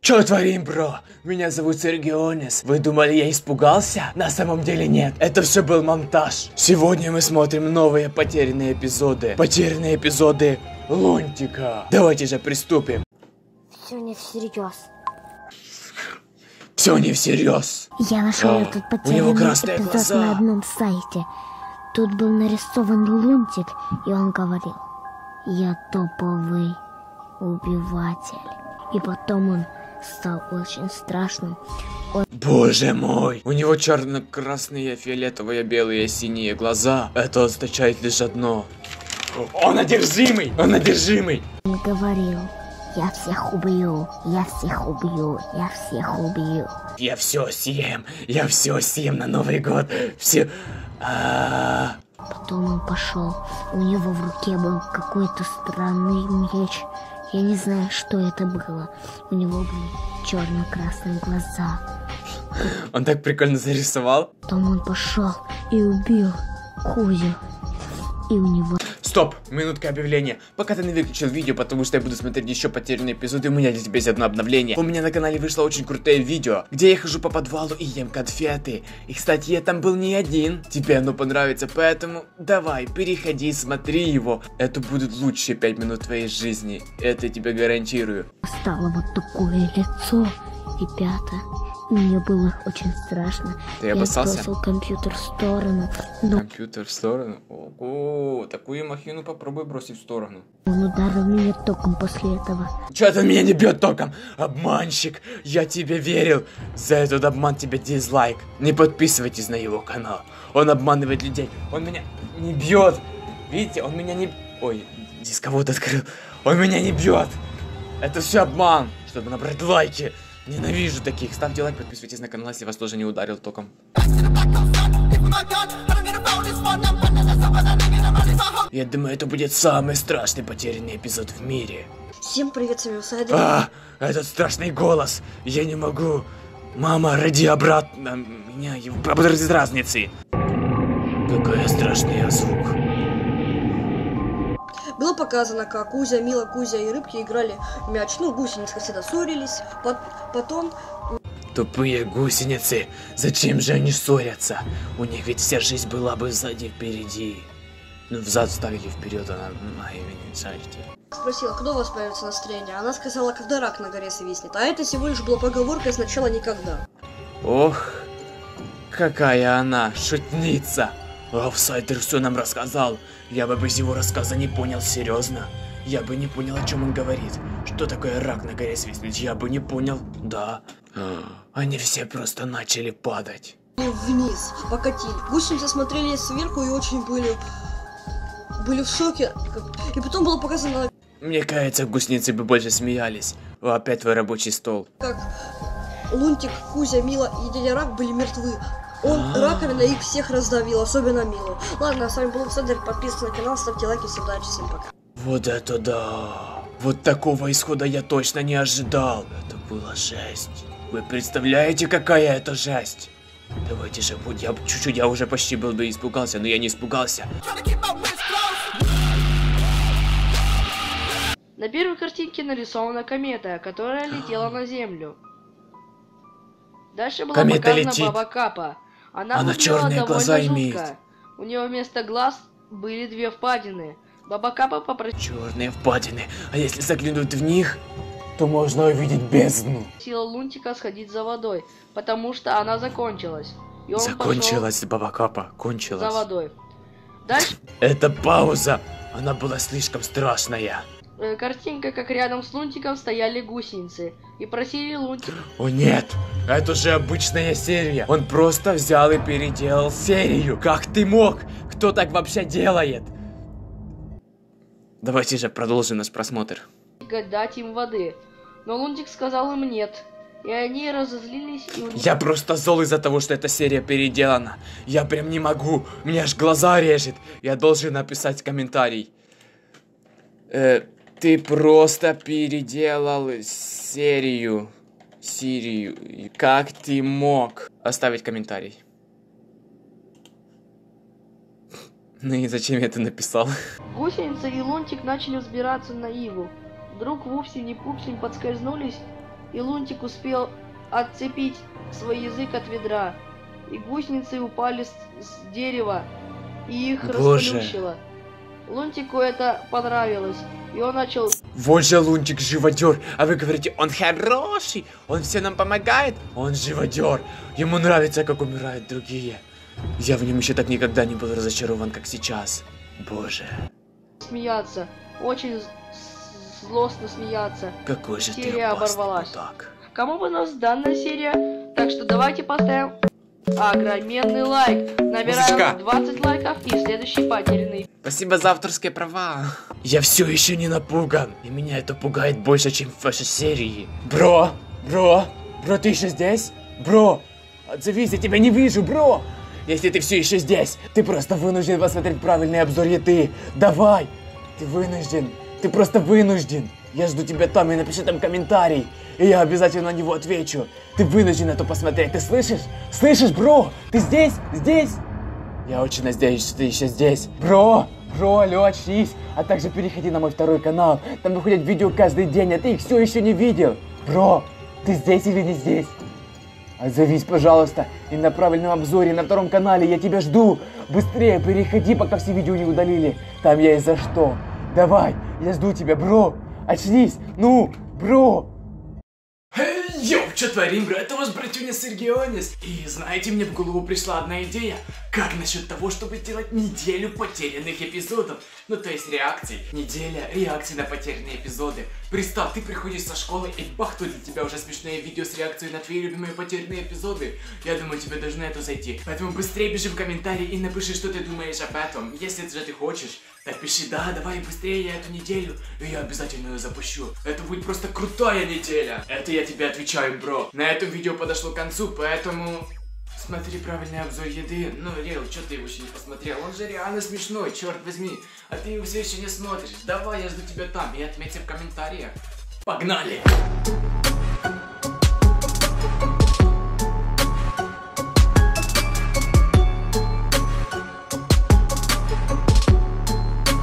Чё творим, бро? Меня зовут Сергионис. Вы думали, я испугался? На самом деле нет. Это все был монтаж. Сегодня мы смотрим новые потерянные эпизоды. Потерянные эпизоды Лунтика. Давайте же приступим. Все не всерьез. Все не всерьез. Я нашел этот потерянный эпизод на одном сайте. Тут был нарисован Лунтик, и он говорил: я топовый убиватель. И потом он стал очень страшным. Боже мой! У него черно-красные, фиолетовые, белые, синие глаза. Это означает лишь одно. Он одержимый! Он одержимый! Он говорил: я всех убью, я всех убью, я всех убью. Я все съем на Новый год. Все... Потом он пошел. У него в руке был какой-то странный меч. Я не знаю, что это было. У него были черно-красные глаза. Он так прикольно зарисовал. Потом он пошел и убил Кузю. И у него... Стоп! Минутка объявления. Пока ты не выключил видео, потому что я буду смотреть еще потерянные эпизоды, у меня для тебя есть одно обновление. У меня на канале вышло очень крутое видео, где я хожу по подвалу и ем конфеты. И, кстати, я там был не один. Тебе оно понравится, поэтому давай, переходи, смотри его. Это будут лучшие 5 минут твоей жизни. Это я тебе гарантирую. Стало вот такое лицо, ребята. Мне было очень страшно. Ты обоссался? Я бросил компьютер в сторону. Но... Компьютер в сторону? Ого, такую махину попробуй бросить в сторону. Он ударил меня током после этого. Чё ты меня не бьет током? Обманщик, я тебе верил. За этот обман тебе дизлайк. Не подписывайтесь на его канал. Он обманывает людей. Он меня не бьет. Видите, он меня не... Ой, дисковод открыл. Он меня не бьет. Это все обман, чтобы набрать лайки. Ненавижу таких. Ставьте лайк, подписывайтесь на канал, если вас тоже не ударил током. Я думаю, это будет самый страшный потерянный эпизод в мире. Всем привет, с вами Усайдер. Этот страшный голос. Я не могу. Мама, роди обратно меня, его пропадут из разницы. Какой страшный звук. Было показано, как Кузя, Мила, Кузя и рыбки играли в мяч. Ну, гусеницы всегда ссорились. Потом... Тупые гусеницы. Зачем же они ссорятся? У них ведь вся жизнь была бы сзади впереди. Ну, взад ставили вперед, она на имени царьте. Спросила, когда у вас появится настроение. Она сказала, когда рак на горе свистнет. А это всего лишь была поговорка сначала никогда. Ох, какая она шутница. Офсайдер все нам рассказал. Я бы без его рассказа не понял, серьезно. Я бы не понял, о чем он говорит. Что такое рак на горе свистнет? Я бы не понял. Да. Они все просто начали падать. Вниз, покатили. Гусеницы смотрели сверху и очень были в шоке. И потом было показано... Мне кажется, гусеницы бы больше смеялись. Опять твой рабочий стол. Как Лунтик, Кузя, Мила и дядя Рак были мертвы. Раковина их всех раздавила, особенно Милу. Ладно, с вами был Александр, подписывайтесь на канал, ставьте лайки, всем удачи, всем пока. Вот это да! Вот такого исхода я точно не ожидал. Это была жесть. Вы представляете, какая это жесть? Давайте же, будь я чуть-чуть, я уже почти был бы испугался, но я не испугался. На первой картинке нарисована комета, которая летела на Землю. Дальше была показана Баба-капа. Она черные глаза имеет. У нее вместо глаз были две впадины. Баба-капа попросила... Черные впадины. А если заглянуть в них, то можно увидеть бездну. Сила Лунтика сходить за водой, потому что она закончилась. И он закончилась Баба-капа. Кончилась. За водой. Дальше... Это пауза. Она была слишком страшная. Картинка, как рядом с Лунтиком стояли гусеницы и просили Лунтик. О нет, это же обычная серия. Он просто взял и переделал серию. Как ты мог? Кто так вообще делает? Давайте же продолжим наш просмотр. Дать им воды, но Лунтик сказал им нет. И они разозлились. И... Я просто зол из-за того, что эта серия переделана. Я прям не могу. Меня аж глаза режет. Я должен написать комментарий. Ты просто переделал серию. Сирию. Как ты мог? Оставить комментарий. Ну и зачем я это написал? Гусеница и Лунтик начали взбираться на Иву. Вдруг Вупсень и Пупсень подскользнулись, и Лунтик успел отцепить свой язык от ведра, и гусеницы упали с дерева, и их расплющило. Лунтику это понравилось, и он начал... Вот же Лунтик живодер, а вы говорите, он хороший, он все нам помогает, он живодер, ему нравится, как умирают другие. Я в нем еще так никогда не был разочарован, как сейчас. Боже. Смеяться, очень злостно смеяться. Какой же серия оборвалась. Так. Кому понравилась данная серия, так что давайте поставим огроменный лайк. Набираем 20 лайков и следующий потерянный. Спасибо за авторские права. Я все еще не напуган, и меня это пугает больше, чем в вашей серии. Бро, ты еще здесь? Бро, отзовись, я тебя не вижу, бро. Если ты все еще здесь, ты просто вынужден посмотреть правильный обзор еды. Давай! Ты вынужден. Ты просто вынужден. Я жду тебя там, и напиши там комментарий. И я обязательно на него отвечу. Ты вынужден это посмотреть. Ты слышишь? Слышишь, бро? Ты здесь? Здесь? Я очень надеюсь, что ты еще здесь. Бро, алло, очнись. А также переходи на мой второй канал. Там выходят видео каждый день, а ты их все еще не видел. Бро, ты здесь или не здесь? Отзовись, пожалуйста, и на правильном обзоре, и на втором канале, я тебя жду. Быстрее переходи, пока все видео не удалили. Там я и за что. Давай, я жду тебя, бро. Очнись, ну, бро. Йоу, что творим, бро? Это ваш братюня Сергионис. И знаете, мне в голову пришла одна идея. Как насчет того, чтобы сделать неделю потерянных эпизодов? Ну, то есть реакций. Неделя реакций на потерянные эпизоды. Представь, ты приходишь со школы и бах, тут для тебя уже смешное видео с реакцией на твои любимые потерянные эпизоды. Я думаю, тебе должно это зайти. Поэтому быстрее бежи в комментарии и напиши, что ты думаешь об этом. Если же ты хочешь, напиши, да, давай быстрее я эту неделю, и я обязательно ее запущу. Это будет просто крутая неделя. Это я тебе отвечаю, бро. На этом видео подошло к концу, поэтому... Смотри правильный обзор еды. Ну, Рил, что ты его еще не посмотрел? Он же реально смешной, черт возьми. А ты его все еще не смотришь. Давай, я жду тебя там и отметься в комментариях. Погнали!